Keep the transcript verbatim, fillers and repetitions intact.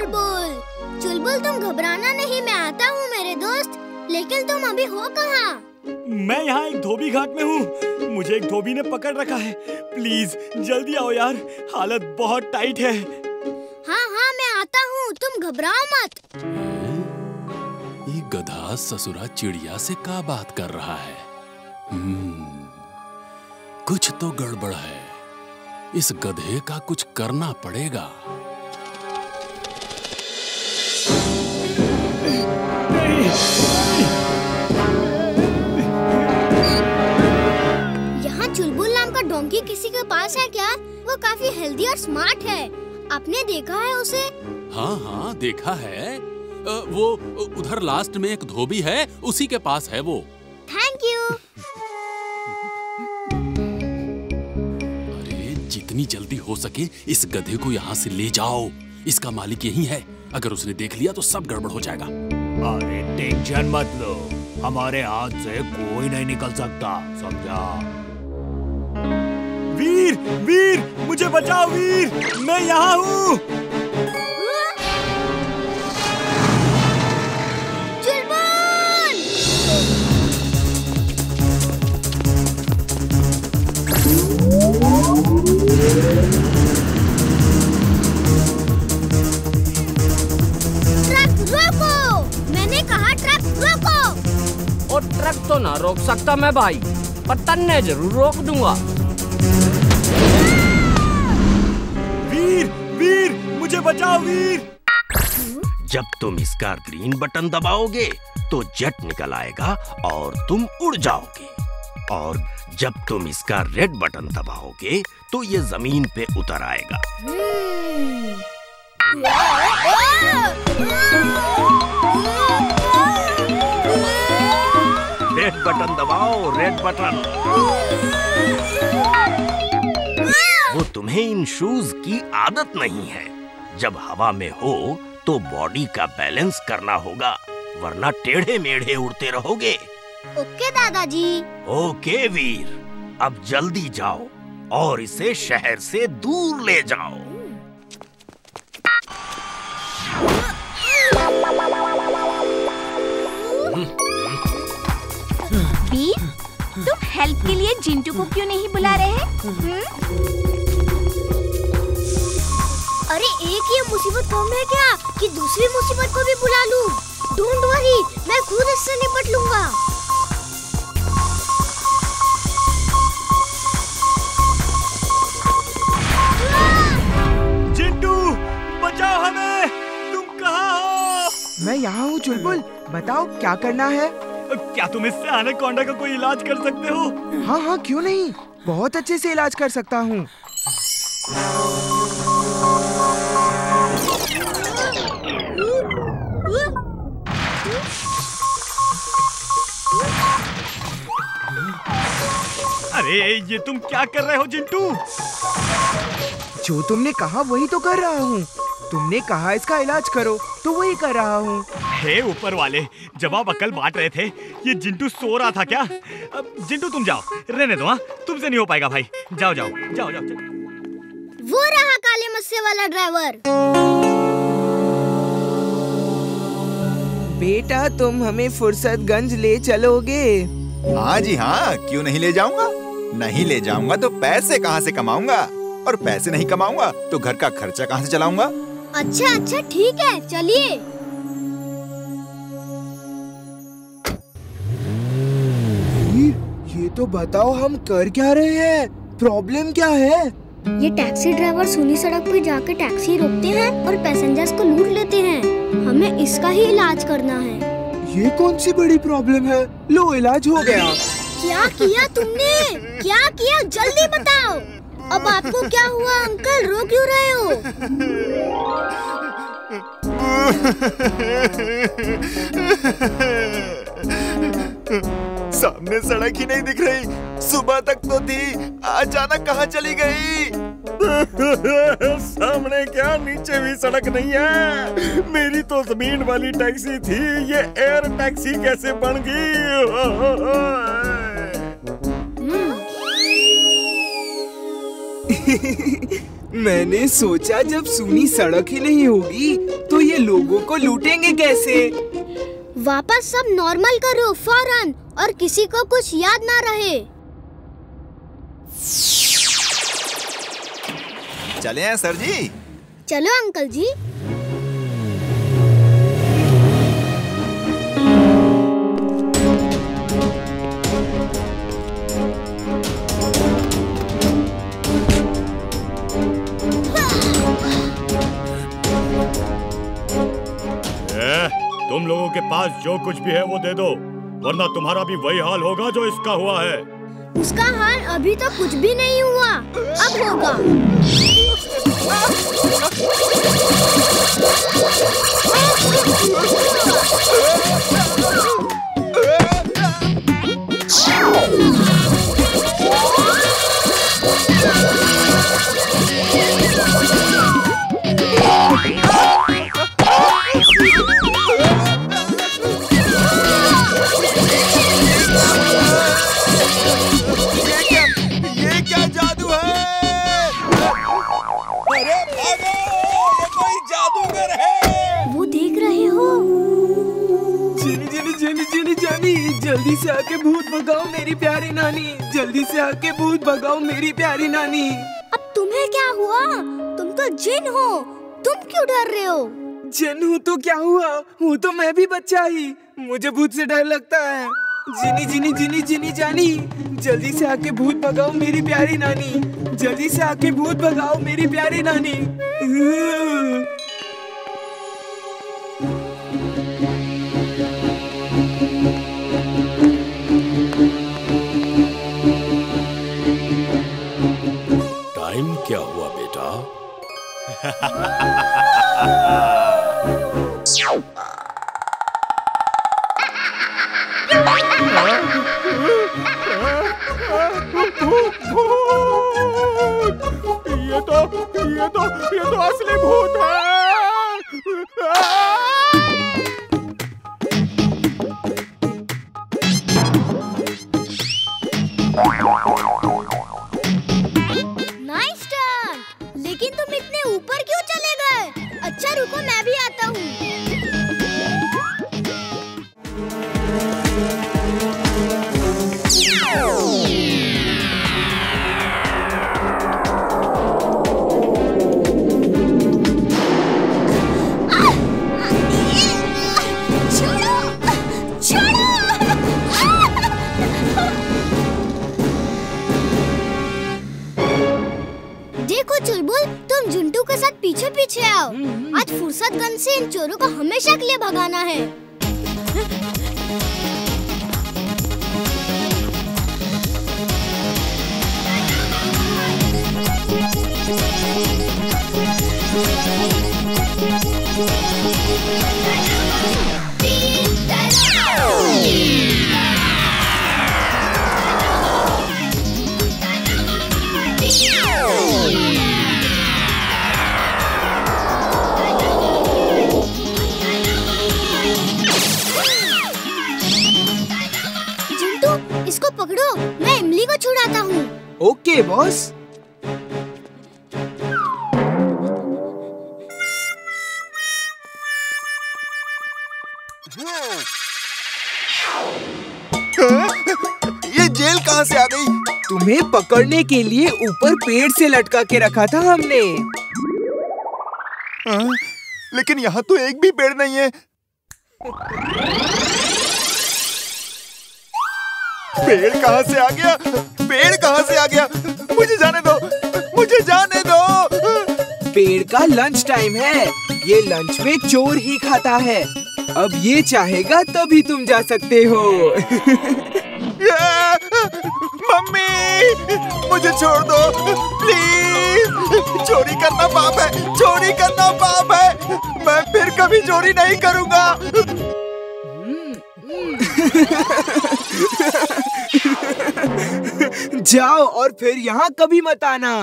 चुलबुल। चुलबुल तुम घबराना नहीं, मैं आता हूँ मेरे दोस्त। लेकिन तुम अभी हो कहाँ? मैं यहाँ एक धोबी घाट में हूँ। मुझे एक धोबी ने पकड़ रखा है। प्लीज जल्दी आओ यार, हालत बहुत टाइट है। हाँ हाँ मैं आता हूँ, तुम घबराओ मत। ये गधा ससुरा चिड़िया से क्या बात कर रहा है? कुछ तो गड़बड़ है। इस गधे का कुछ करना पड़ेगा। यहाँ चुलबुल नाम का डोंकी किसी के पास है क्या? वो काफी हेल्दी और स्मार्ट है। आपने देखा है उसे? हाँ हाँ देखा है। वो उधर लास्ट में एक धोबी है, उसी के पास है वो। Thank you. जितनी जल्दी हो सके इस गधे को यहाँ से ले जाओ। इसका मालिक यही है, अगर उसने देख लिया तो सब गड़बड़ हो जाएगा। अरे टेंशन मत लो, हमारे हाथ से कोई नहीं निकल सकता, समझा? वीर, वीर, मुझे बचाओ वीर, मैं यहाँ हूँ। तो ना रोक सकता मैं भाई, पर तन्ने जरूर रोक दूंगा। वीर, वीर, मुझे बचाओ वीर। जब तुम इसका ग्रीन बटन दबाओगे तो जेट निकल आएगा और तुम उड़ जाओगे, और जब तुम इसका रेड बटन दबाओगे तो ये जमीन पे उतर आएगा। रेड बटन दबाओ, रेड बटन। वो तुम्हें इन शूज की आदत नहीं है। जब हवा में हो तो बॉडी का बैलेंस करना होगा, वरना टेढ़े मेढ़े उड़ते रहोगे। ओके दादाजी। ओके वीर, अब जल्दी जाओ और इसे शहर से दूर ले जाओ। वीर, तुम हेल्प के लिए जिंटू को क्यों नहीं बुला रहे हैं? अरे एक ये मुसीबत कम है क्या कि दूसरी मुसीबत को भी बुला लूं? डोंट वरी, मैं खुद इससे निपट लूंगा। जिंटू, बचाओ हमें। तुम कहाँ हो? मैं यहाँ हूँ चुलबुल, बताओ क्या करना है? क्या तुम इससे एनाकोंडा का कोई इलाज कर सकते हो? हाँ हाँ क्यों नहीं, बहुत अच्छे से इलाज कर सकता हूँ। अरे ये तुम क्या कर रहे हो जिंटू? जो तुमने कहा वही तो कर रहा हूँ। तुमने कहा इसका इलाज करो तो वही कर रहा हूँ। हे ऊपर वाले, जब आप अकल बांट रहे थे ये जिंटू सो रहा था क्या? अब जिंटू तुम जाओ, रहने दो। हाँ तुमसे नहीं हो पाएगा भाई, जाओ जाओ जाओ जाओ। वो रहा काले मस्से वाला ड्राइवर। बेटा तुम हमें फुर्सतगंज ले चलोगे? हाँ जी हाँ, क्यों नहीं ले जाऊंगा। नहीं ले जाऊंगा तो पैसे कहाँ से कमाऊंगा, और पैसे नहीं कमाऊंगा तो घर का खर्चा कहाँ से चलाऊंगा? अच्छा अच्छा ठीक है, चलिए। ये तो बताओ हम कर क्या रहे हैं, प्रॉब्लम क्या है? ये टैक्सी ड्राइवर सूनी सड़क पर जाकर टैक्सी रोकते हैं और पैसेंजर्स को लूट लेते हैं। हमें इसका ही इलाज करना है। ये कौन सी बड़ी प्रॉब्लम है, लो इलाज हो गया। क्या किया तुमने, क्या किया जल्दी बताओ। अब आपको क्या हुआ अंकल, रो क्यों रहे हो? सामने सड़क ही नहीं दिख रही, सुबह तक तो थी, अचानक कहाँ चली गई? सामने क्या नीचे भी सड़क नहीं है। मेरी तो जमीन वाली टैक्सी थी, ये एयर टैक्सी कैसे बन गई? मैंने सोचा जब सूनी सड़क ही नहीं होगी तो ये लोगों को लूटेंगे कैसे। वापस सब नॉर्मल करो फौरन और किसी को कुछ याद ना रहे। चले हैं सर जी। चलो अंकल जी। तुम लोगों के पास जो कुछ भी है वो दे दो, वरना तुम्हारा भी वही हाल होगा जो इसका हुआ है। उसका हाल अभी तो कुछ भी नहीं हुआ, अब होगा। जल्दी से आके भूत भगाओ मेरी प्यारी नानी, जल्दी से आके भूत भगाओ मेरी प्यारी नानी। अब तुम्हें क्या हुआ? तुम तो जिन हो, तुम क्यों डर रहे हो? जिन हूँ तो क्या हुआ, हूँ तो मैं भी बच्चा ही, मुझे भूत से डर लगता है। जिनी जिनी जिनी जिनी जानी, जल्दी से आके भूत भगाओ मेरी प्यारी नानी, जल्दी से आके भूत भगाओ मेरी प्यारी नानी। क्या हुआ बेटा? ये तो ये तो ये तो असली भूत है। आज फुर्सतगंज से इन चोरों को हमेशा के लिए भगाना है। पकड़ो, मैं इमली को छुड़ाता हूँ। Okay boss. ये जेल कहाँ से आ गई? तुम्हें पकड़ने के लिए ऊपर पेड़ से लटका के रखा था हमने। आ, लेकिन यहाँ तो एक भी पेड़ नहीं है। पेड़ कहाँ से आ गया? पेड़ कहाँ से आ गया? मुझे जाने दो, मुझे जाने दो। पेड़ का लंच टाइम है, ये लंच में चोर ही खाता है। अब ये चाहेगा तभी तुम जा सकते हो। मम्मी मुझे छोड़ दो प्लीज। चोरी करना पाप है, चोरी करना पाप है। मैं फिर कभी चोरी नहीं करूँगा। जाओ और फिर यहाँ कभी मत आना।